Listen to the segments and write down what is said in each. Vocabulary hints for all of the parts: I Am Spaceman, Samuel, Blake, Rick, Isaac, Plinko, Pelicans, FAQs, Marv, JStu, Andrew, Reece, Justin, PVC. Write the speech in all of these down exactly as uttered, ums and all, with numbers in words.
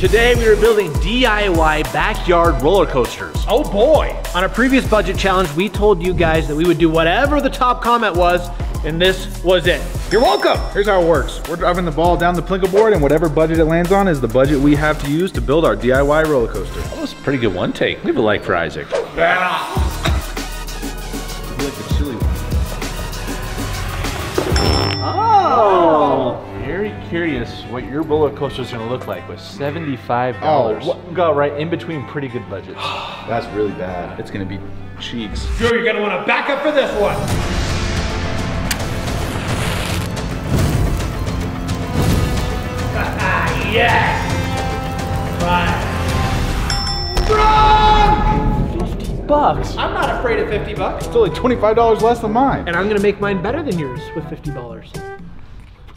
Today we are building D I Y backyard roller coasters. Oh boy! On a previous budget challenge, we told you guys that we would do whatever the top comment was, and this was it. You're welcome! Here's how it works. We're driving the ball down the plinko board, and whatever budget it lands on is the budget we have to use to build our D I Y roller coaster. That was a pretty good one take. We have a like for Isaac. Ah. You like the chili one. Oh! Oh. Very curious what your roller coaster is going to look like with seventy-five dollars. Oh, what? Got right in between pretty good budgets. That's really bad. It's going to be cheeks. Drew, you're going to want to back up for this one. Yes! Right. Run! fifty bucks. I'm not afraid of fifty bucks. It's only twenty-five dollars less than mine. And I'm going to make mine better than yours with fifty dollars.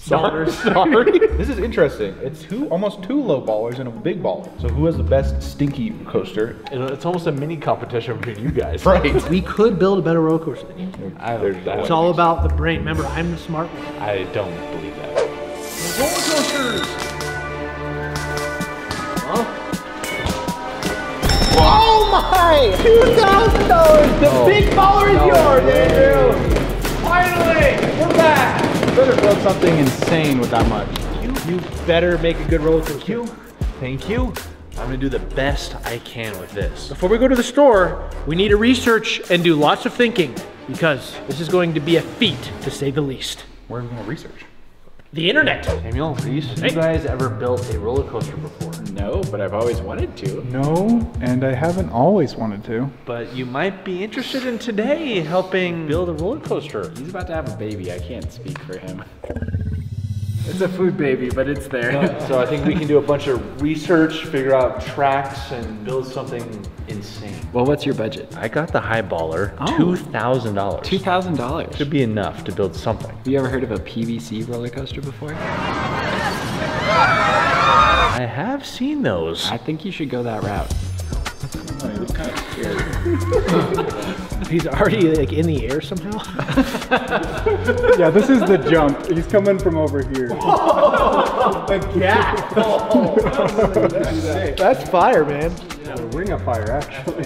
Sorry. Sorry. This is interesting. It's two, almost two low ballers and a big baller. So who has the best stinky coaster? It's almost a mini competition between you guys. Right. We could build a better roller coaster than you. I don't know. It's all about the brain. Remember, I'm the smart one. I don't believe that. Roller coasters! Huh? Oh my! two thousand dollars! The oh. big baller is oh. yours, Andrew! Finally! We're back! You better build something insane with that much. You, you better make a good roller coaster. Thank you. Thank you. I'm gonna do the best I can with this. Before we go to the store, we need to research and do lots of thinking because this is going to be a feat, to say the least. Where are we gonna research? The internet. Samuel, Reece, have you guys ever built a roller coaster before? No, but I've always wanted to. No, and I haven't always wanted to. But you might be interested in today helping build a roller coaster. He's about to have a baby. I can't speak for him. It's a food baby, but it's there. No, so I think we can do a bunch of research, figure out tracks, and build something insane. Well, what's your budget? I got the high baller, oh. two thousand dollars. two thousand dollars? Should be enough to build something. Have you ever heard of a P V C roller coaster before? I have seen those. I think you should go that route. Oh, he was kind of scared. He's already like in the air somehow. Yeah, this is the jump. He's coming from over here. Oh, the gap. Oh, that's, that's fire, man. Yeah. We're gonna fire, actually.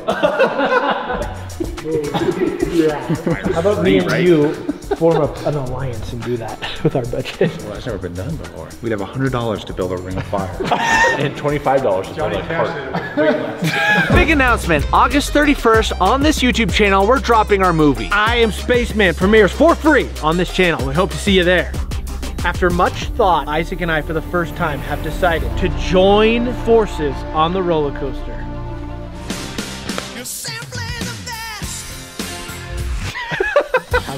Yeah. How about me and you form a, an alliance and do that with our budget? Well, that's never been done before. We'd have one hundred dollars to build a ring of fire. And twenty-five dollars to build a park. Big announcement, August thirty-first on this YouTube channel, we're dropping our movie. I Am Spaceman premieres for free on this channel. We hope to see you there. After much thought, Isaac and I, for the first time, have decided to join forces on the roller coaster.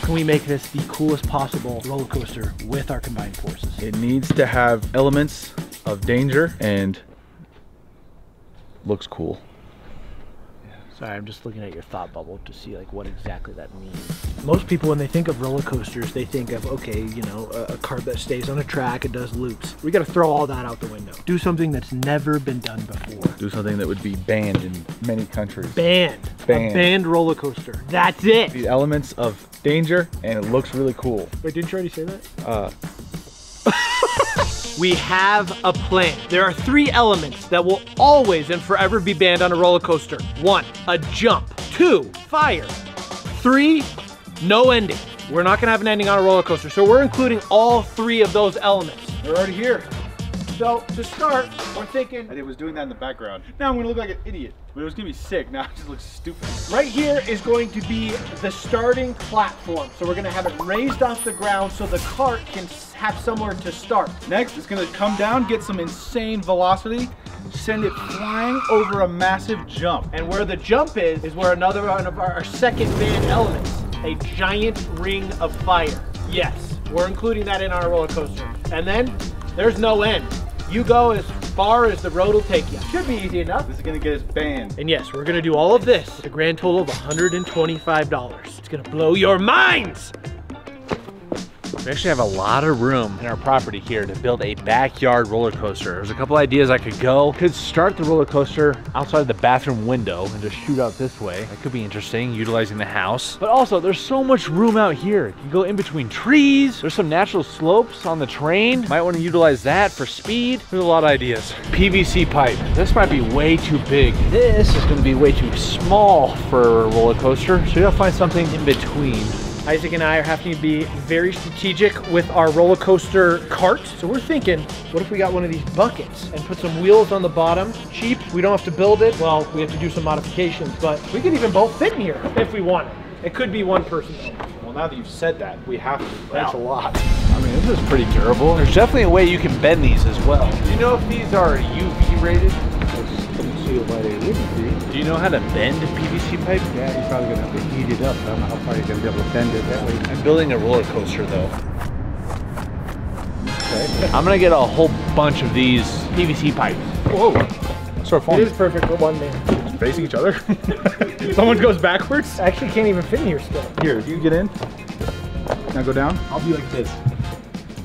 Can we make this the coolest possible roller coaster with our combined forces? It needs to have elements of danger and looks cool. Sorry, I'm just looking at your thought bubble to see like what exactly that means. Most people, when they think of roller coasters, they think of, okay, you know, a, a car that stays on a track and does loops. We gotta throw all that out the window. Do something that's never been done before. Do something that would be banned in many countries. Banned. Banned. A banned roller coaster. That's it. The elements of danger, and it looks really cool. Wait, didn't you already say that? Uh. We have a plan. There are three elements that will always and forever be banned on a roller coaster. One, a jump. Two, fire. Three, no ending. We're not gonna have an ending on a roller coaster, so we're including all three of those elements. They're already here. So, to start, we're thinking... I was doing that in the background. Now I'm gonna look like an idiot. But it was gonna be sick, now it just looks stupid. Right here is going to be the starting platform. So we're gonna have it raised off the ground so the cart can have somewhere to start. Next, it's gonna come down, get some insane velocity, send it flying over a massive jump. And where the jump is, is where another one of our, our second banned elements, a giant ring of fire. Yes, we're including that in our roller coaster. And then, there's no end. You go as far as the road will take you. Should be easy enough. This is gonna get us banned. And yes, we're gonna do all of this with a grand total of one hundred twenty-five dollars. It's gonna blow your minds. We actually have a lot of room in our property here to build a backyard roller coaster. There's a couple ideas I could go. Could start the roller coaster outside the bathroom window and just shoot out this way. That could be interesting, utilizing the house. But also, there's so much room out here. You can go in between trees. There's some natural slopes on the terrain. Might want to utilize that for speed. There's a lot of ideas. P V C pipe. This might be way too big. This is going to be way too small for a roller coaster. So you gotta find something in between. Isaac and I are having to be very strategic with our roller coaster cart. So we're thinking, what if we got one of these buckets and put some wheels on the bottom? Cheap, we don't have to build it. Well, we have to do some modifications, but we could even both fit in here if we wanted. It could be one person though. Well, now that you've said that, we have to. That's a lot. I mean, this is pretty durable. There's definitely a way you can bend these as well. Do you know if these are U V rated? Do you know how to bend a P V C pipe? Yeah, you're probably gonna have to heat it up. I don't know how far you're gonna be able to bend it that way. I'm building a roller coaster though. Okay. I'm gonna get a whole bunch of these P V C pipes. Whoa! So fun. It is perfect for one man. Facing each other. Someone goes backwards. I actually can't even fit in here still. Here, you get in. Now go down. I'll be like this.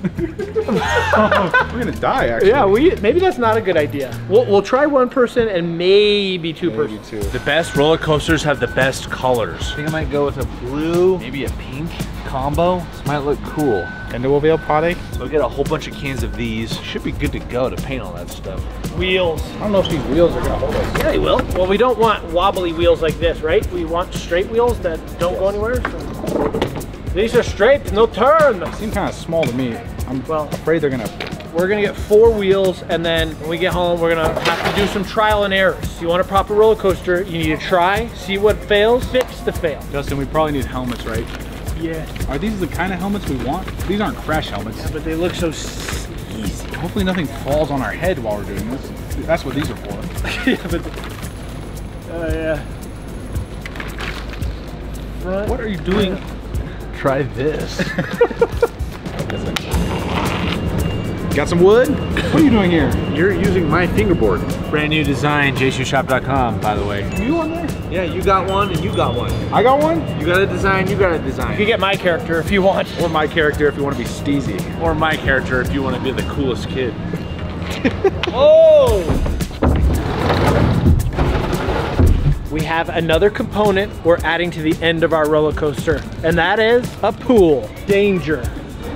Oh, we're gonna die actually. Yeah, we maybe that's not a good idea. We'll, we'll try one person and maybe two maybe persons. Two. The best roller coasters have the best colors. I think I might go with a blue, maybe a pink combo. This might look cool. And the wheel product. So we'll get a whole bunch of cans of these. Should be good to go to paint all that stuff. Wheels. I don't know if these wheels are gonna hold us. Yeah, they will. Well, we don't want wobbly wheels like this, right? We want straight wheels that don't go anywhere. So. These are straight and they'll turn. They seem kind of small to me. I'm well, afraid they're gonna... We're gonna get four wheels and then when we get home, we're gonna have to do some trial and errors. You want a proper roller coaster, you need to try, see what fails, fix the fail. Justin, we probably need helmets, right? Yeah. Are these the kind of helmets we want? These aren't crash helmets. Yeah, but they look so easy. Hopefully nothing falls on our head while we're doing this. That's what these are for. Yeah, but... Oh, uh, yeah. Front. What are you doing? Try this. Got some wood? What are you doing here? You're using my fingerboard. Brand new design, j stu shop dot com, by the way. You on there? Yeah, you got one and you got one. I got one? You got a design, you got a design. You can get my character if you want. Or my character if you want to be steezy. Or my character if you want to be the coolest kid. Oh! We have another component we're adding to the end of our roller coaster, and that is a pool. Danger.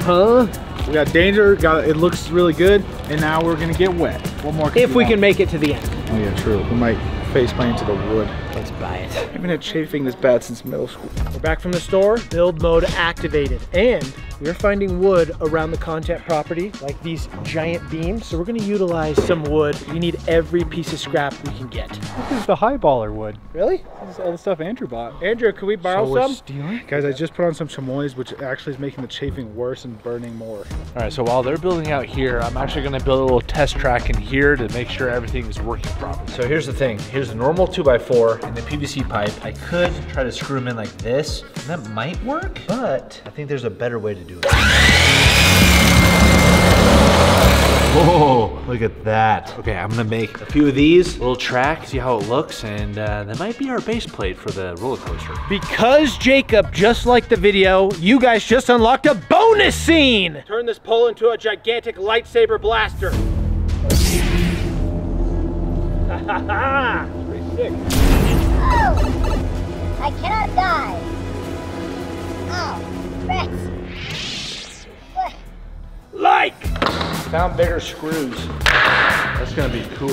Huh? We got danger, got it looks really good, and now we're gonna get wet. One more. If we want. Can make it to the end. Oh yeah, true. We might face plant into the wood. Let's buy it. I've been chafing this bad since middle school. We're back from the store, build mode activated, and we're finding wood around the content property, like these giant beams. So we're gonna utilize some wood. We need every piece of scrap we can get. This is the highballer wood. Really? This is all the stuff Andrew bought. Andrew, can we borrow so we're some? Stealing? Guys, I just put on some chamois, which actually is making the chafing worse and burning more. All right, so while they're building out here, I'm actually gonna build a little test track in here to make sure everything is working properly. So here's the thing. Here's a normal two by four and the P V C pipe. I could try to screw them in like this, and that might work, but I think there's a better way to do it. Whoa, look at that. Okay, I'm gonna make a few of these, little track, see how it looks, and uh, that might be our base plate for the roller coaster. Because Jacob just liked the video, you guys just unlocked a bonus scene! Turn this pole into a gigantic lightsaber blaster. Ha ha ha! It's pretty sick. Oh! I cannot die! Oh, Rex! Like! Found bigger screws. That's gonna be cool.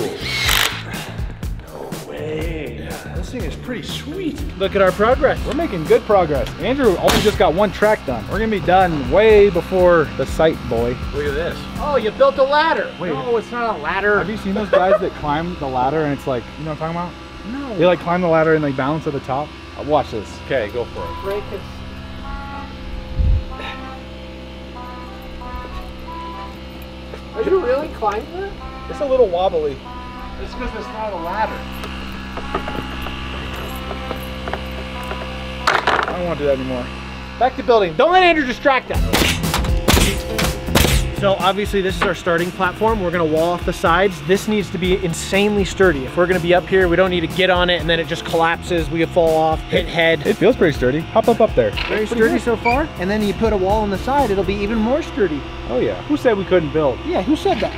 No way. Yeah, this thing is pretty sweet. Look at our progress. We're making good progress. Andrew only just got one track done. We're gonna be done way before the sight, boy. Look at this. Oh, you built a ladder. Wait. No, it's not a ladder. Have you seen those guys that climb the ladder and it's like, you know what I'm talking about? No. They like climb the ladder and they bounce at the top. Watch this. Okay, go for it. Break it. Are you really climbing that? It's a little wobbly. It's because it's not a ladder. I don't want to do that anymore. Back to building. Don't let Andrew distract us. So obviously this is our starting platform. We're gonna wall off the sides. This needs to be insanely sturdy. If we're gonna be up here, we don't need to get on it and then it just collapses, we could fall off, hit head. It feels pretty sturdy. Hop up up there. Very sturdy so far. And then you put a wall on the side, it'll be even more sturdy. Oh yeah, who said we couldn't build? Yeah, who said that?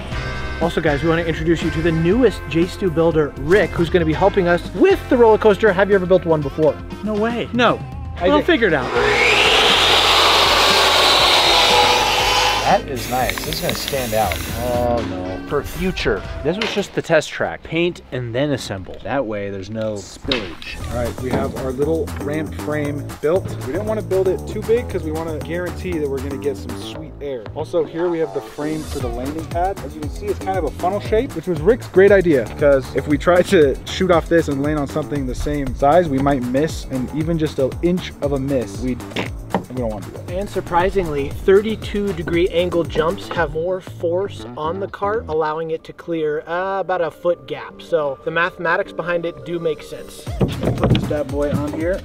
Also guys, we want to introduce you to the newest J Stu builder, Rick, who's going to be helping us with the roller coaster. Have you ever built one before? No way. No. I we'll figure it out. That is nice. This is going to stand out. Oh no. For future, this was just the test track. Paint and then assemble. That way there's no spillage. All right, we have our little ramp frame built. We didn't want to build it too big because we want to guarantee that we're going to get some sweet air. Also here we have the frame for the landing pad. As you can see, it's kind of a funnel shape, which was Rick's great idea because if we try to shoot off this and land on something the same size, we might miss, and even just an inch of a miss, we'd we don't want to do that. And surprisingly, thirty-two degree angle jumps have more force on the cart, allowing it to clear uh, about a foot gap. So the mathematics behind it do make sense. Put this bad boy on here.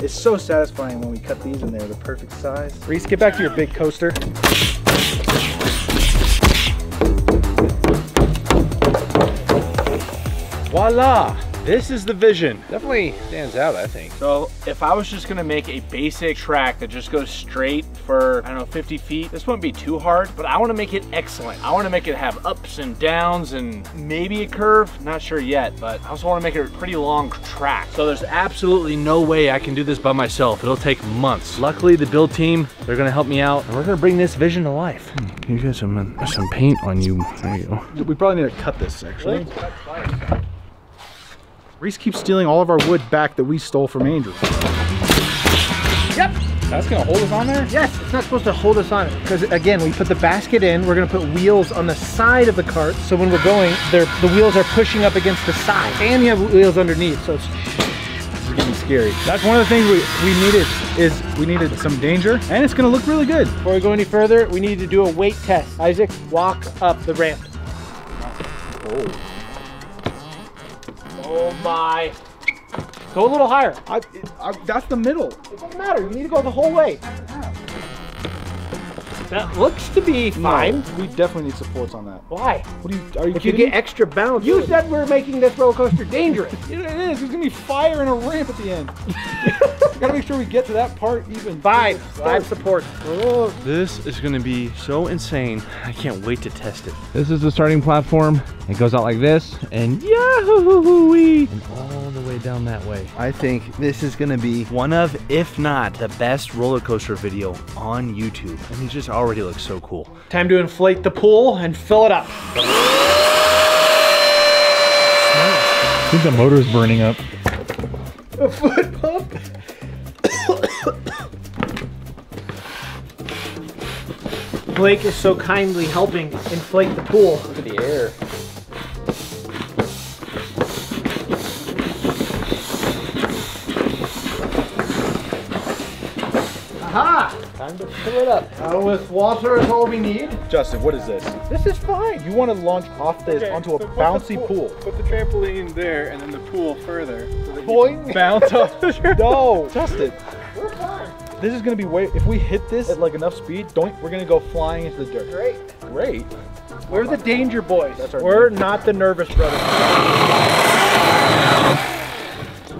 It's so satisfying when we cut these and they're the perfect size. Reece, get back to your big coaster. Voila! This is the vision. Definitely stands out, I think. So if I was just gonna make a basic track that just goes straight for, I don't know, fifty feet, this wouldn't be too hard, but I wanna make it excellent. I wanna make it have ups and downs and maybe a curve, not sure yet, but I also wanna make it a pretty long track. So there's absolutely no way I can do this by myself. It'll take months. Luckily, the build team, they're gonna help me out, and we're gonna bring this vision to life. Hmm, you got some, some paint on you. There you go. We probably need to cut this, actually. Really? Reece keeps stealing all of our wood back that we stole from Andrew. Yep. That's gonna hold us on there? Yes, it's not supposed to hold us on it. Because again, we put the basket in, we're gonna put wheels on the side of the cart, so when we're going, the wheels are pushing up against the side. And you have wheels underneath, so it's, it's getting scary. That's one of the things we, we needed, is we needed some danger, and it's gonna look really good. Before we go any further, we need to do a weight test. Isaac, walk up the ramp. Oh. Oh my. Go a little higher. I, I, that's the middle. It doesn't matter. You need to go the whole way. That looks to be fine. No, we definitely need supports on that. Why? What are you, are you if kidding? You get extra bounce. You said we're making this roller coaster dangerous. It is. There's going to be fire and a ramp at the end. We got to make sure we get to that part even. Five. Five supports. Oh. This is going to be so insane. I can't wait to test it. This is the starting platform. It goes out like this and yahoo-wee. And all the way down that way. I think this is going to be one of, if not, the best roller coaster video on YouTube. I mean, just already looks so cool. Time to inflate the pool and fill it up. I think the motor's burning up. A foot pump. Blake is so kindly helping inflate the pool. Look at the air. Aha! Time to fill it up. Now with water is all we need. Justin, what is this? This is fine. You want to launch off this okay, onto a so bouncy pool. pool. Put the trampoline there and then the pool further. So that Boing. You bounce off the trampoline. No, Justin. We're fine. This is going to be way, if we hit this at like enough speed, don't, we're going to go flying into the dirt. Great. Great. We're the danger boys. That's our we're name. Not the nervous brothers.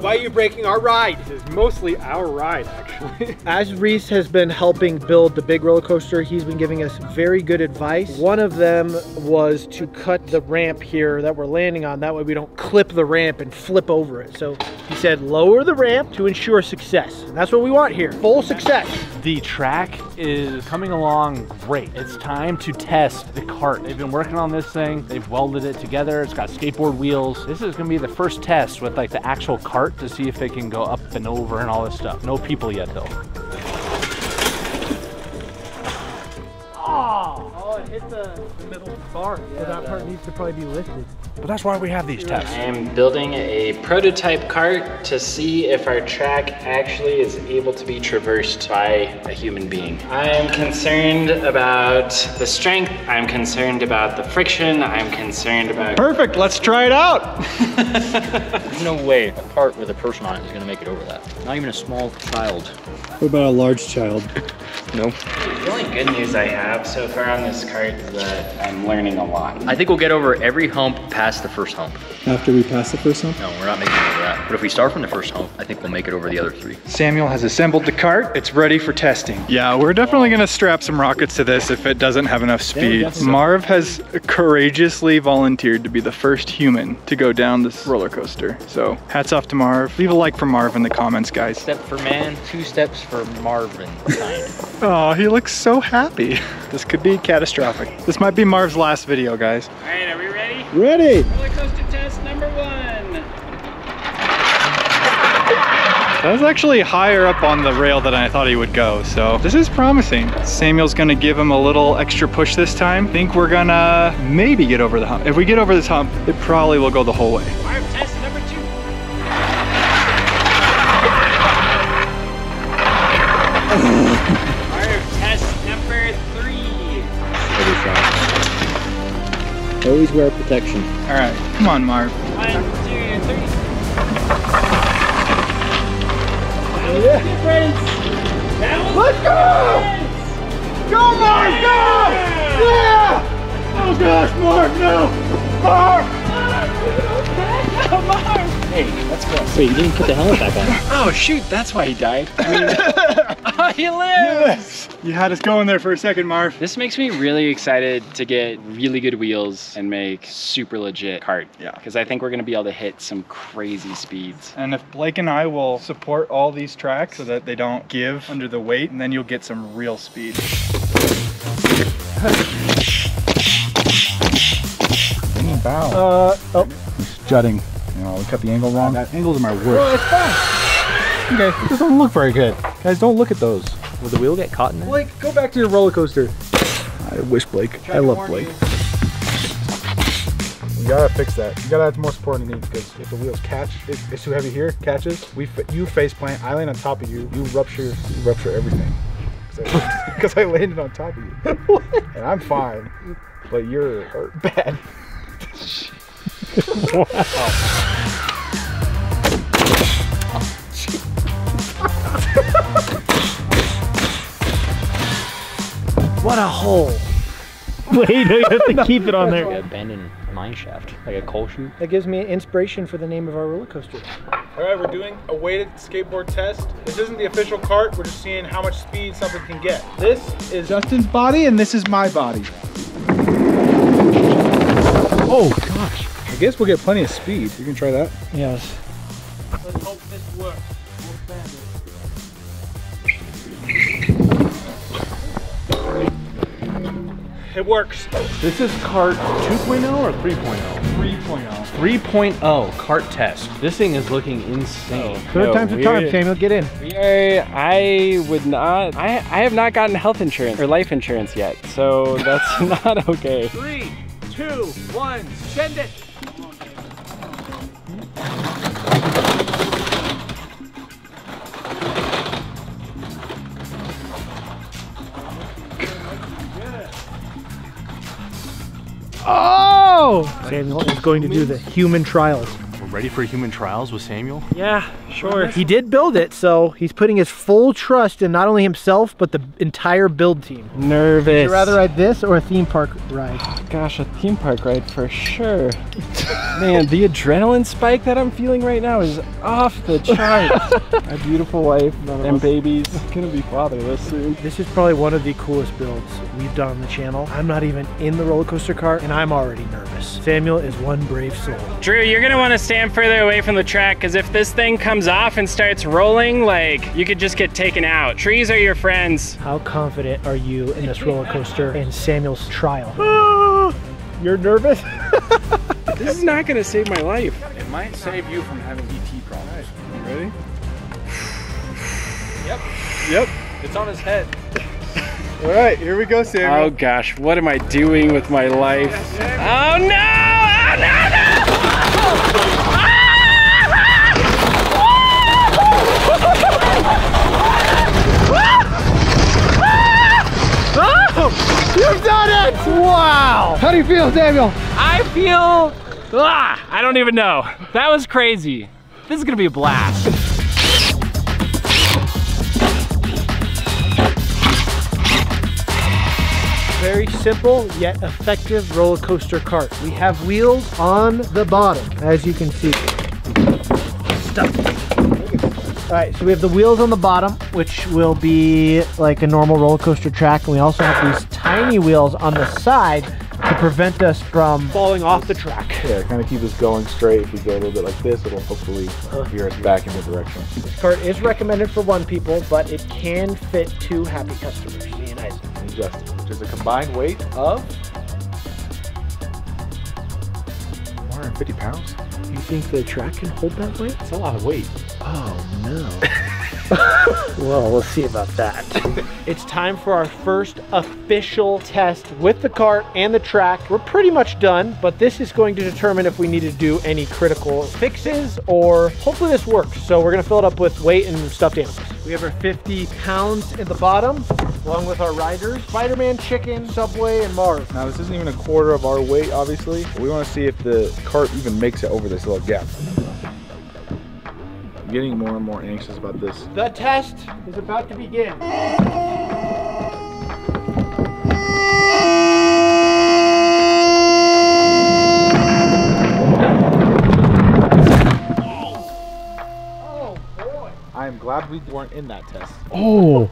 Why are you breaking our ride? It's mostly our ride, actually. As Reece has been helping build the big roller coaster, he's been giving us very good advice. One of them was to cut the ramp here that we're landing on. That way we don't clip the ramp and flip over it. So he said, lower the ramp to ensure success. And that's what we want here, full success. The track is coming along great. It's time to test the cart. They've been working on this thing. They've welded it together. It's got skateboard wheels. This is gonna be the first test with like the actual cart to see if they can go up and over and all this stuff. No people yet though. Oh, oh it hit the, the middle bar. Yeah, so that part needs to probably be lifted. But that's why we have these tests. I am building a prototype cart to see if our track actually is able to be traversed by a human being. I am concerned about the strength. I'm concerned about the friction. I'm concerned about... Perfect, let's try it out. There's no way a cart with a person on it is gonna make it over that. Not even a small child. What about a large child? No. The only good news I have so far on this cart is that I'm learning a lot. I think we'll get over every hump past the first hump. After we pass the first hump? No, we're not making it over that. But if we start from the first hump, I think we'll make it over the other three. Samuel has assembled the cart. It's ready for testing. Yeah, we're definitely gonna strap some rockets to this if it doesn't have enough speed. Yeah, Marv has courageously volunteered to be the first human to go down this roller coaster. So hats off to Marv. Leave a like for Marv in the comments, guys. Step for man, two steps for Marvin. Oh, he looks so happy. This could be catastrophic. This might be Marv's last video, guys. All right, are we ready? Ready. Roller coaster test number one. That was actually higher up on the rail than I thought he would go, so this is promising. Samuel's gonna give him a little extra push this time. I think we're gonna maybe get over the hump. If we get over this hump, it probably will go the whole way. Marv, test number two. Always wear protection. All right, come on, Marv. One, two, three. That was yeah. the difference. That was Let's the go! Difference. Go, Marv, yeah. go! Yeah! Oh gosh, Marv, no! Marv! Marv, okay? Marv! Hey, let's go. Wait, you didn't put the helmet back on. Oh shoot, that's why he died. I mean, he lives! Yes! You had us going there for a second, Marv. This makes me really excited to get really good wheels and make super legit cart. Yeah. Because I think we're gonna be able to hit some crazy speeds. And if Blake and I will support all these tracks so that they don't give under the weight, and then you'll get some real speed. Bow. Uh, oh. It's jutting. You know, we cut the angle wrong. That angle's my worst. Oh, it's fine. Okay, this doesn't look very good. Guys, don't look at those. Will the wheel get caught in there? Blake, go back to your roller coaster. I wish Blake. I love Blake. You. you gotta fix that. You gotta have more support in the knees, because if the wheels catch, it, it's too heavy here, catches, we, you face plant, I land on top of you, you rupture, you rupture everything. Because I, I landed on top of you. What? And I'm fine, but you're hurt bad. Wow. What a hole! Wait, you have to keep it on there. Like an abandoned mine shaft, like a coal chute. That gives me inspiration for the name of our roller coaster. All right, we're doing a weighted skateboard test. This isn't the official cart, we're just seeing how much speed something can get. This is Justin's body and this is my body. Oh gosh. I guess we'll get plenty of speed. You can try that. Yes. Let's hope this works. We'll stand it. It works. This is cart two point oh or three point oh? three point oh. three point oh cart test. This thing is looking insane. Third no, time's a charm, Samuel. Get in. We are, I would not, I, I have not gotten health insurance or life insurance yet, so that's not okay. Three, two, one, send it. Samuel is going to do the human trials. We're ready for human trials with Samuel? Yeah, sure. He did build it, so he's putting his full trust in not only himself, but the entire build team. Nervous. Would you rather ride this or a theme park ride? Oh, gosh, a theme park ride for sure. Man, the adrenaline spike that I'm feeling right now is off the charts. My beautiful wife and babies. It's gonna be fatherless soon. This is probably one of the coolest builds we've done on the channel. I'm not even in the roller coaster cart and I'm already nervous. Samuel is one brave soul. Drew, you're gonna wanna stand further away from the track, because if this thing comes off and starts rolling, like, you could just get taken out. Trees are your friends. How confident are you in this roller coaster and Samuel's trial? You're nervous? This is not gonna save my life. It might save you from having E T problems. You ready? Yep. Yep. It's on his head. All right, here we go, Samuel. Oh gosh, what am I doing with my life? Oh no! Oh no! No! do you feel, Samuel? I feel, ah, I don't even know. That was crazy. This is gonna be a blast. Very simple yet effective roller coaster cart. We have wheels on the bottom, as you can see. Stuff. All right, so we have the wheels on the bottom, which will be like a normal roller coaster track. And we also have these tiny wheels on the side to prevent us from falling off the track. Yeah, kind of keep us going straight. If we go a little bit like this, it'll hopefully veer us back in the direction. This cart is recommended for one people, but it can fit two happy customers, me and Isaac. And Justin, which is a combined weight of one hundred fifty pounds. You think the track can hold that weight? It's a lot of weight. Oh no. Well, we'll see about that. It's time for our first official test with the cart and the track. We're pretty much done, but this is going to determine if we need to do any critical fixes or hopefully this works. So we're gonna fill it up with weight and stuffed animals. We have our fifty pounds at the bottom, along with our riders, Spider-Man, Chicken, Subway, and Marv. Now this isn't even a quarter of our weight, obviously. We wanna see if the cart even makes it over this little gap. I'm getting more and more anxious about this. The test is about to begin. Oh, boy. I'm glad we weren't in that test. Oh.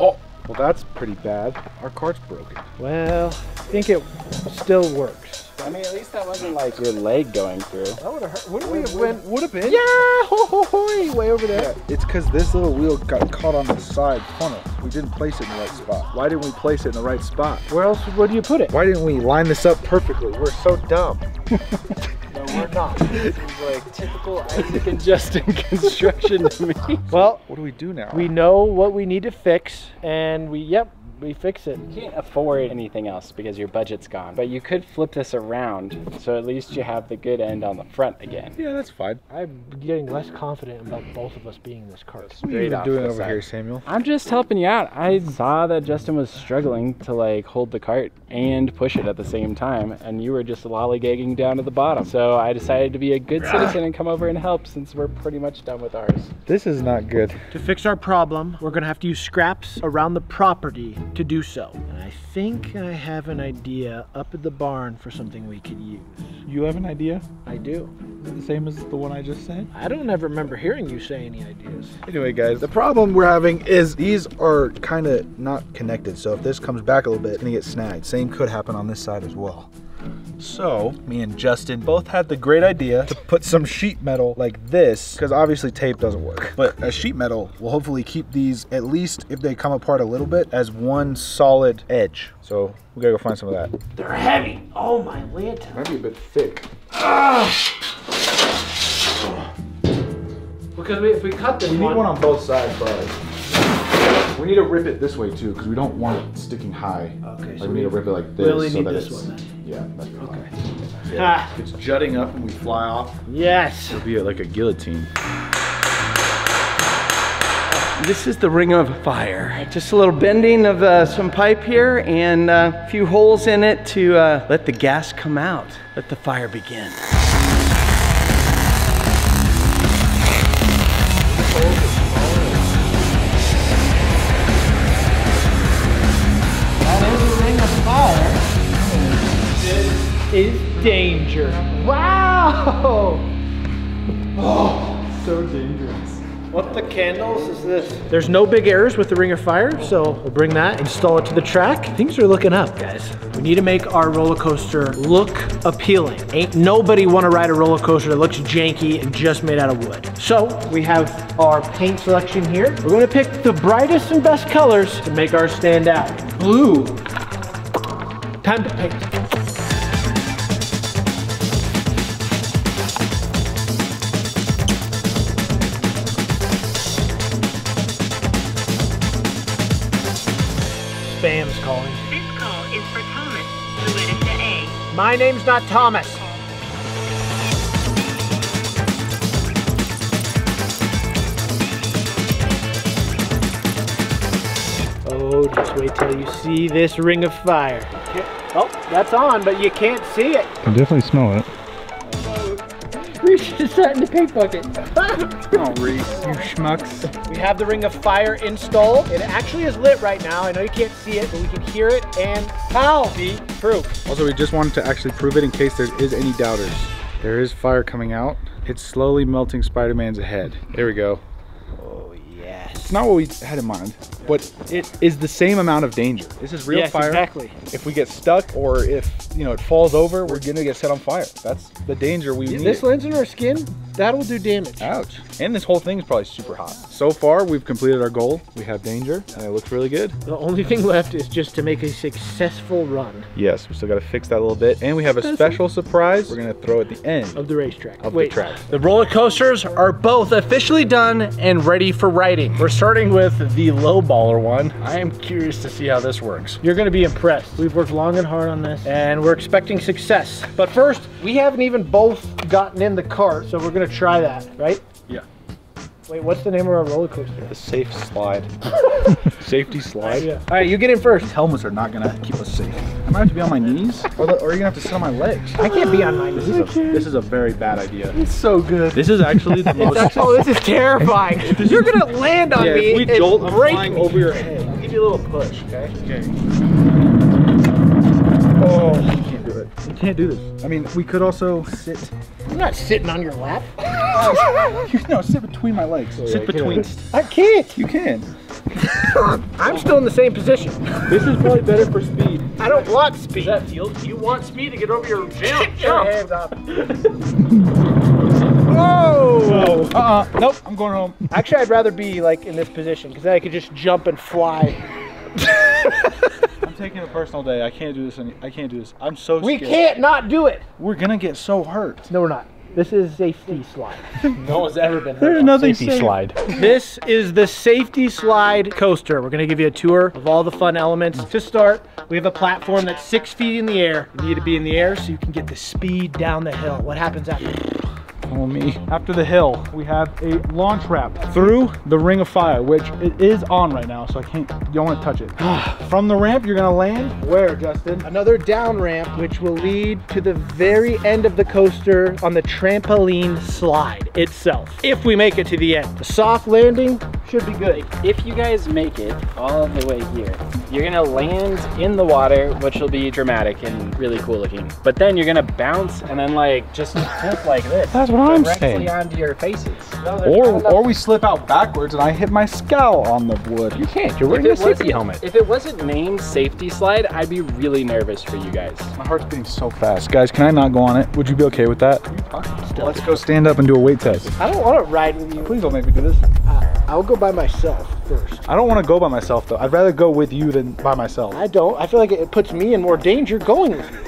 Oh. Well, that's pretty bad. Our cart's broken. Well, I think it still works. I mean, at least that wasn't like your leg going through. That would have hurt. Wouldn't we have went? Would have been? Yeah! Ho, ho, ho, way over there. Yeah, it's because this little wheel got caught on the side funnel. We didn't place it in the right spot. Why didn't we place it in the right spot? Where else would you put it? Why didn't we line this up perfectly? We're so dumb. No, we're not. This is like typical Isaac and Justin construction to me. Well, what do we do now? We know what we need to fix, and we, yep, we fix it. You can't afford anything else because your budget's gone, but you could flip this around so at least you have the good end on the front again. Yeah, that's fine. I'm getting less confident about both of us being in this cart. What are you even doing over here, Samuel? I'm just helping you out. I saw that Justin was struggling to like hold the cart and push it at the same time, and you were just lollygagging down to the bottom. So I decided to be a good citizen and come over and help since we're pretty much done with ours. This is not good. To fix our problem, we're gonna have to use scraps around the property to do so. And I think I have an idea up at the barn for something we could use. You have an idea? I do. Is it the same as the one I just said? I don't ever remember hearing you say any ideas. Anyway, guys, the problem we're having is these are kind of not connected. So if this comes back a little bit, it's gonna get snagged. Same could happen on this side as well. So me and Justin both had the great idea to put some sheet metal like this, because obviously tape doesn't work, but a sheet metal will hopefully keep these, at least if they come apart a little bit, as one solid edge. So we gotta go find some of that. They're heavy. Oh my lantern. Might be a bit thick. Ah! Because we, if we cut this, we need one, one on both sides, bud. We need to rip it this way too, because we don't want it sticking high. Okay. Like so we need to rip it like this. Really so need that this it's, one then. Yeah, that's okay. Yeah, ah. It's jutting up and we fly off. Yes. It'll be like a guillotine. This is the ring of fire. Just a little bending of uh, some pipe here and uh, a few holes in it to uh, let the gas come out. Let the fire begin. Is danger. Wow! Oh, so dangerous. What the candles is this? There's no big errors with the ring of fire, so we'll bring that, install it to the track. Things are looking up, guys. We need to make our roller coaster look appealing. Ain't nobody wanna ride a roller coaster that looks janky and just made out of wood. So we have our paint selection here. We're gonna pick the brightest and best colors to make ours stand out. Blue. Time to paint. Spam's calling. This call is for Thomas, who went into A. My name's not Thomas. Oh, just wait till you see this ring of fire. Yep. Oh, that's on, but you can't see it. I definitely smell it. Reece just sat in the paint bucket. Oh, Reece, you schmucks. We have the Ring of Fire installed. It actually is lit right now. I know you can't see it, but we can hear it and pow, see proof. Also, we just wanted to actually prove it in case there is any doubters. There is fire coming out. It's slowly melting Spider-Man's head. There we go. Oh, yes. It's not what we had in mind, but it is the same amount of danger. This is real yes, fire. Exactly. If we get stuck or if you know it falls over, we're gonna get set on fire. That's the danger we yeah, need. This lands in our skin, that'll do damage. Ouch. And this whole thing's probably super hot. So far, we've completed our goal. We have danger, and it looks really good. The only thing left is just to make a successful run. Yes, we still gotta fix that a little bit. And we have a special surprise we're gonna throw at the end. Of the racetrack. Of Wait, the track. The roller coasters are both officially done and ready for riding. We're starting with the low ball. One. I am curious to see how this works. You're gonna be impressed. We've worked long and hard on this and we're expecting success. But first, we haven't even both gotten in the cart, so we're gonna try that, right? Yeah. Wait, what's the name of our roller coaster? The safe slide. Safety slide? Yeah. All right, you get in first. These helmets are not gonna keep us safe. I might have to be on my knees or, the, or you're gonna have to sit on my legs. I can't be on my knees. This is, a, this is a very bad idea. It's so good. This is actually the most- actually, oh, this is terrifying. You're gonna land on yeah, me if we and jolt, break I'm flying over your head. I'll give you a little push, okay? Okay. Oh, you can't do it. You can't do this. I mean, we could also sit. I'm not sitting on your lap. You, no, sit between my legs. Oh, sit yeah, between. Can't. I can't. You can. I'm still in the same position. This is probably better for speed. I don't want speed. That field. You want speed to get over your jump. Your hands up. Whoa. Uh-uh. Nope. I'm going home. Actually, I'd rather be like in this position because then I could just jump and fly. I'm taking a personal day. I can't do this. Any I can't do this. I'm so scared. We can't not do it. We're gonna get so hurt. No, we're not. This is safety slide. No one's ever been hurt. There's on. Nothing safety safe. Slide. This is the safety slide coaster. We're gonna give you a tour of all the fun elements. To start, we have a platform that's six feet in the air. You need to be in the air so you can get the speed down the hill. What happens after? Follow me. After the hill, we have a launch ramp through the Ring of Fire, which it is on right now, so I can't, you don't wanna touch it. From the ramp, you're gonna land where, Justin? Another down ramp, which will lead to the very end of the coaster on the trampoline slide itself, if we make it to the end. The soft landing should be good. If you guys make it all the way here, you're gonna land in the water, which will be dramatic and really cool looking. But then you're gonna bounce and then like, just flip like this. That's what I'm saying. Directly onto your faces. No, or or we slip out backwards and I hit my scowl on the wood. You can't, you're wearing a safety helmet. If it wasn't named safety slide, I'd be really nervous for you guys. My heart's beating so fast. Guys, can I not go on it? Would you be okay with that? Still. Let's go stand up and do a weight test. I don't wanna ride with you. Please don't make me do this. Uh, I'll go by myself first. I don't wanna go by myself though. I'd rather go with you than by myself. I don't, I feel like it puts me in more danger going with you.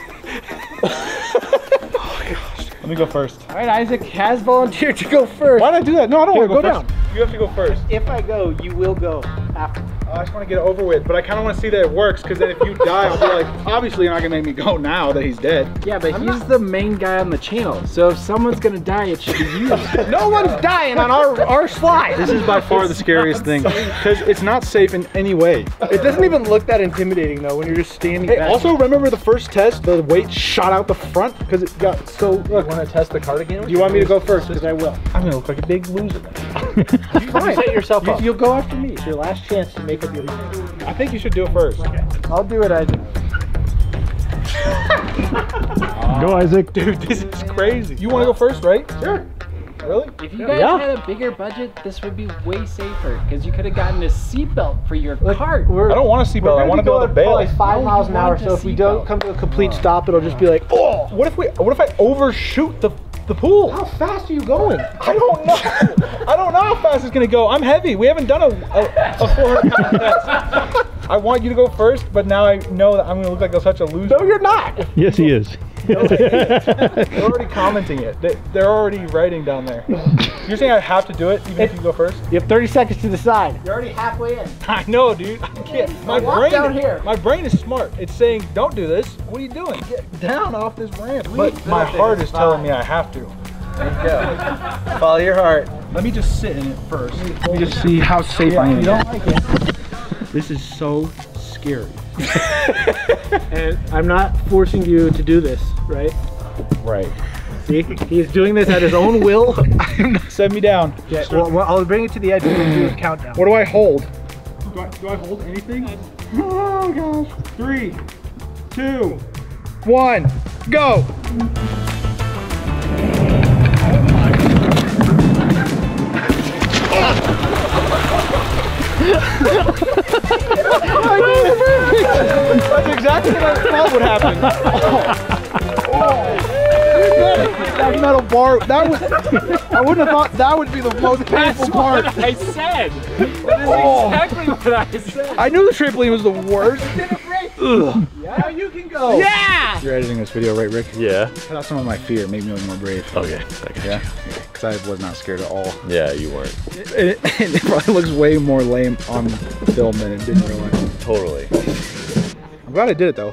Let me go first. All right, Isaac has volunteered to go first. Why did I do that? No, I don't want to go, go first. Down. You have to go first. If I go, you will go after. Uh, I just want to get it over with, but I kind of want to see that it works because then if you die, I'll be like, obviously you're not going to make me go now that he's dead. Yeah, but I'm he's not... the main guy on the channel, so if someone's going to die, it should be you. No one's dying on our, our slide. This is by far it's the scariest thing because it's not safe in any way. It doesn't even look that intimidating though when you're just standing hey, back. Also remember the first test, the weight shot out the front because it got so... Look. Want to test the cart again? Do you want me to go first? Because I will. I'm going to look like a big loser. You fine. Set yourself you, up. You'll go after me. It's your last chance to make a deal. I think you should do it first. Okay. I'll do it, Isaac. uh, go, Isaac. Dude, this is crazy. You want to go first, right? Sure. Really? If you guys yeah. had a bigger budget, this would be way safer because you could have gotten a seatbelt for your Look, cart. I don't want a seatbelt. I want to be able to bail. Like five no, miles an hour, so if we don't come to a complete oh, stop, it'll just be like, oh! What if we? What if I overshoot the the pool? How fast are you going? I don't know. I don't know how fast it's gonna go. I'm heavy. We haven't done a a, a four hundred pound test. I want you to go first, but now I know that I'm gonna look like such a loser. No, you're not. Yes, he is. No, they're already commenting it. They, they're already writing down there. You're saying I have to do it even it, if you go first? You have thirty seconds to decide. You're already halfway in. I know, dude. I can't. My brain down here. My brain is smart. It's saying, don't do this. What are you doing? Get down off this ramp. But my heart is telling me I have to. There you go. Follow your heart. Let me just sit in it first. Let me just see how safe I am. You don't like it. This is so scary. And I'm not forcing you to do this, right? Right. See, he's doing this at his own will. Set me down. Yeah, well, well, I'll bring it to the edge and do a countdown. What do I hold? Do I, do I hold anything? Oh gosh. Three, two, one, go! That's exactly what I thought would happen. Oh. Oh. That metal bar, that was, I wouldn't have thought that would be the most painful part. That's what I said. That's oh. exactly what I said. I knew the trampoline was the worst. Ugh. Yeah, you can go. Yeah! You're editing this video, right, Rick? Yeah. Cut out some of my fear. It made me look more brave. Okay. Yeah? Because I was not scared at all. Yeah, you weren't. It, it, it probably looks way more lame on film than it did in real life. Totally. I'm glad I did it, though.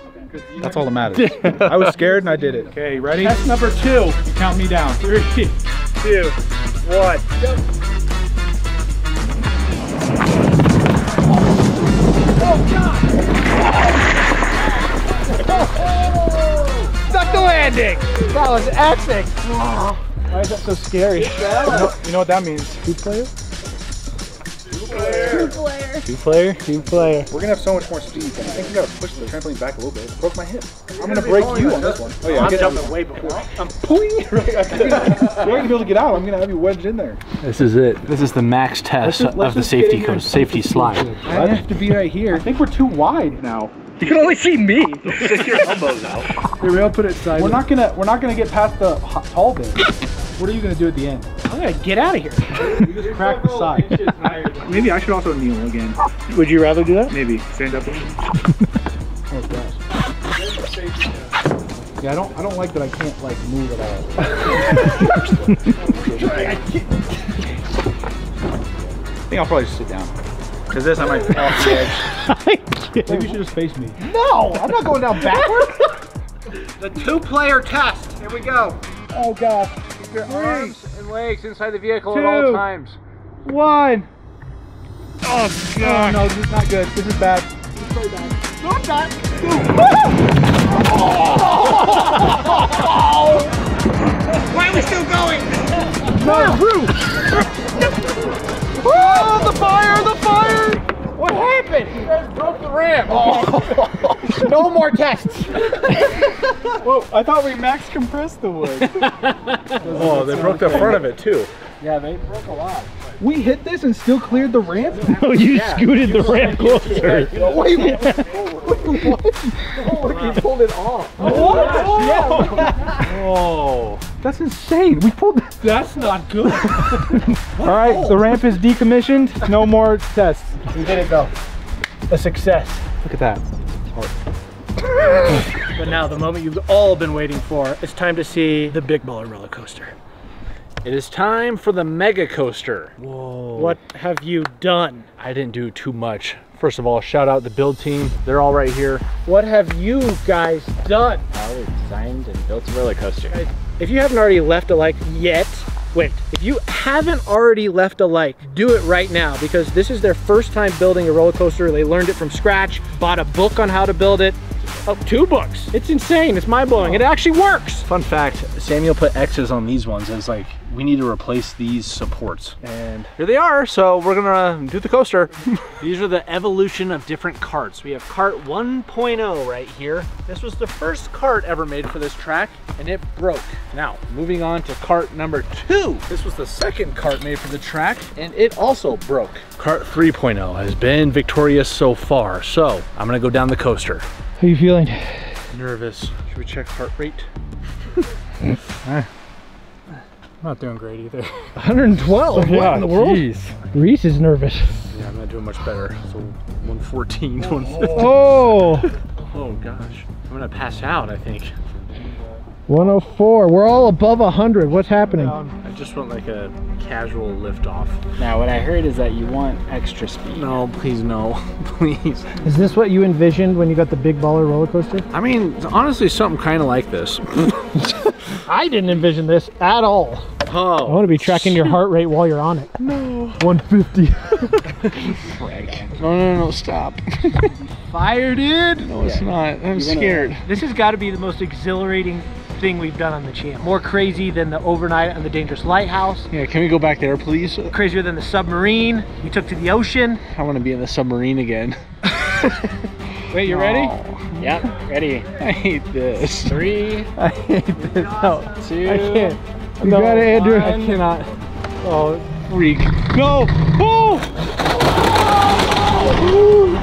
That's all that matters. I was scared and I did it. Okay, ready? Test number two. You count me down. Three, two, one, go. Oh, God! Stuck the landing! That was epic! Why is that so scary? You know, you know what that means? Two player? Two player. Two player. Two player. Two player. We're gonna have so much more speed. I think we gotta push the trampoline back a little bit. I broke my hip. I'm gonna, gonna break you on this one. Oh yeah, I'm, I'm jumping way before. I'm pulling right after you. You're not gonna be able to get out. I'm gonna have you wedged in there. This is it. This is the max test just, of the safety coach, safety slide. I have to be right here. I think we're too wide now. You can only see me. Stick your elbows out. Here, we'll put it side. We're not gonna. We're not gonna get past the tall bit. What are you gonna do at the end? I'm gonna get out of here. You just crack the side. Maybe I should also kneel again. Would you rather do that? Maybe stand up. Oh gosh. Yeah, I don't. I don't like that. I can't like move at all. I think I'll probably just sit down. Cause this I might fall off the edge. Maybe you should just face me. No, I'm not going down backward. The two-player test. Here we go. Oh God. Keep your Three, arms and legs inside the vehicle two, at all times. One. Oh God. Oh, no, this is not good. This is bad. This is very bad. No, I'm not. Why are we still going? No, Drew. Oh, the fire! The fire! What happened? You guys broke the ramp. Oh. No more tests. Whoa, I thought we max compressed the wood. Oh, they broke the front of it too. Yeah, they broke a lot. We hit this and still cleared the ramp? No, you yeah. scooted you the ramp closer. Wait, wait, what? Oh, look, he pulled it off. What? Oh, yeah. Oh. That's insane. We pulled that. That's not good. All right, oh. the ramp is decommissioned. No more tests. We did it, though. A success. Look at that. But now, the moment you've all been waiting for, it's time to see the big baller roller coaster. It is time for the mega coaster. Whoa. What have you done? I didn't do too much. First of all, shout out the build team. They're all right here. What have you guys done? I designed and built a roller coaster. If you haven't already left a like yet, wait, if you haven't already left a like, do it right now because this is their first time building a roller coaster. They learned it from scratch, bought a book on how to build it. Oh, two books. It's insane. It's mind-blowing. It actually works. Fun fact, Samuel put X's on these ones as like, we need to replace these supports. And here they are, so we're gonna do the coaster. These are the evolution of different carts. We have cart one point oh right here. This was the first cart ever made for this track, and it broke. Now, moving on to cart number two. This was the second cart made for the track, and it also broke. Cart three point oh has been victorious so far, so I'm gonna go down the coaster. How are you feeling? Nervous. Should we check heart rate? I'm not doing great either. one hundred twelve, yeah, what in the world? Geez. Reece is nervous. Yeah, I'm not doing much better. So one fourteen, oh. one fifteen. Oh! Oh gosh, I'm gonna pass out, I think. one oh four, we're all above one hundred. What's happening? I just want like a casual lift off. Now what I heard is that you want extra speed. No, please no, please. Is this what you envisioned when you got the big baller roller coaster? I mean, honestly, something kind of like this. I didn't envision this at all. Tom. I want to be tracking your heart rate while you're on it. No. one fifty. Frick. No, no, no, stop. Fire, dude. No, it's yeah. not. I'm you scared. Wanna... This has got to be the most exhilarating thing we've done on the channel. More crazy than the overnight on the dangerous lighthouse. Yeah, can we go back there, please? Crazier than the submarine we took to the ocean. I want to be in the submarine again. Wait, you ready? Oh. Yep, ready. I hate this. Three. I hate this. No, two. I can't. You no, got it, Andrew. One. I cannot. Oh, freak. No. Oh. Oh.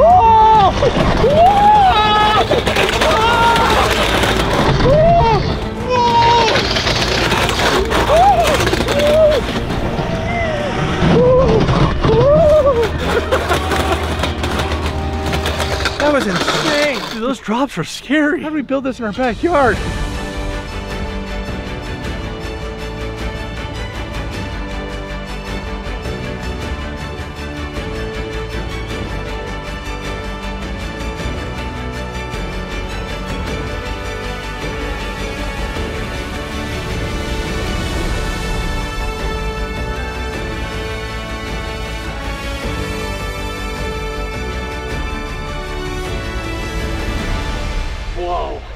Oh. That was insane! Dude, those drops were scary. How did we build this in our backyard?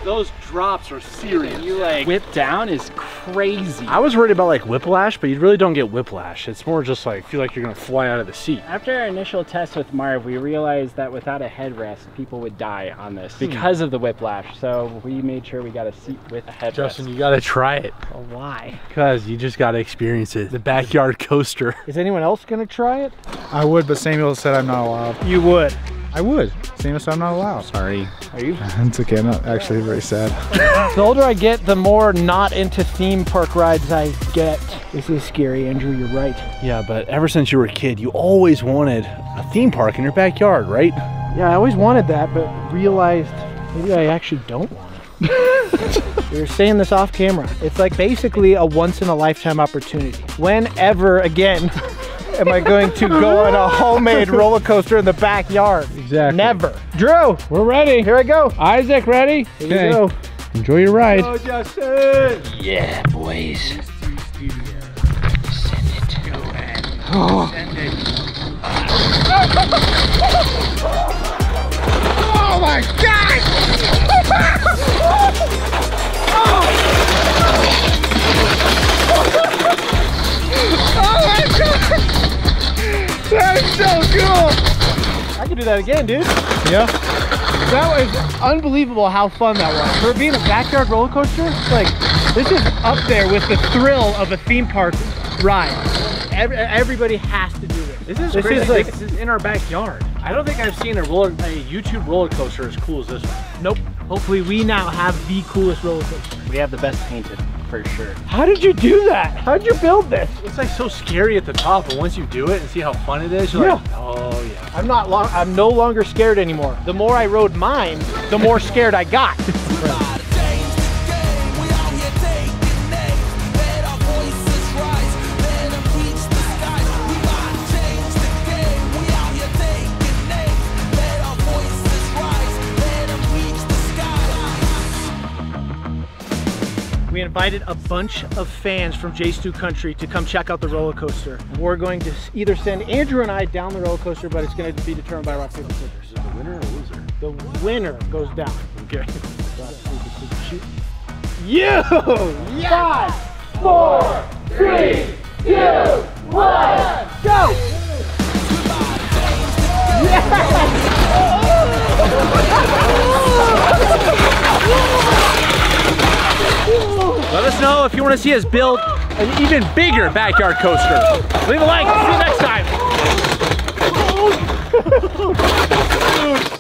Those drops are serious. You like whip down is crazy. I was worried about like whiplash, but you really don't get whiplash. It's more just like feel like you're gonna fly out of the seat. After our initial test with Marv, we realized that without a headrest, people would die on this because hmm. of the whiplash. So we made sure we got a seat with a headrest. Justin, you gotta try it. Well, why? Because you just gotta experience it. The backyard coaster. Is anyone else gonna try it? I would, but Samuel said I'm not allowed. You would. I would. Same as I'm not allowed. Sorry. Are you? It's okay. I'm not actually very sad. The older I get, the more not into theme park rides I get. This is scary, Andrew. You're right. Yeah, but ever since you were a kid, you always wanted a theme park in your backyard, right? Yeah, I always wanted that, but realized maybe I actually don't want it. You're saying this off camera. It's like basically a once-in-a-lifetime opportunity. Whenever again... Am I going to go on a homemade roller coaster in the backyard? Exactly. Never. Drew, we're ready. Here I go. Isaac, ready? Here okay. you go. Enjoy your ride. Go, Justin. Yeah, boys. Send it. Go ahead. Oh. Send it. Oh my God! Oh my God! That is so cool! I could do that again, dude. Yeah. That was unbelievable how fun that was. For being a backyard roller coaster, like, this is up there with the thrill of a theme park ride. Every, everybody has to do this. This is this crazy. Is like, this is in our backyard. I don't think I've seen a, roller, a YouTube roller coaster as cool as this one. Nope. Hopefully we now have the coolest roller coaster. We have the best painted. For sure. How did you do that? How did you build this? It's like so scary at the top, but once you do it and see how fun it is, you're yeah. like, oh yeah. I'm not long. I'm no longer scared anymore. The more I rode mine, the more scared I got. Right. We invited a bunch of fans from J Stu Country to come check out the roller coaster. We're going to either send Andrew and I down the roller coaster, but it's going to be determined by rock, paper, scissors. Is it the winner or loser? The winner goes down. Okay. You! Five, four, three, two, one, go! Yes! Let us know if you want to see us build an even bigger backyard coaster. Leave a like. See you next time.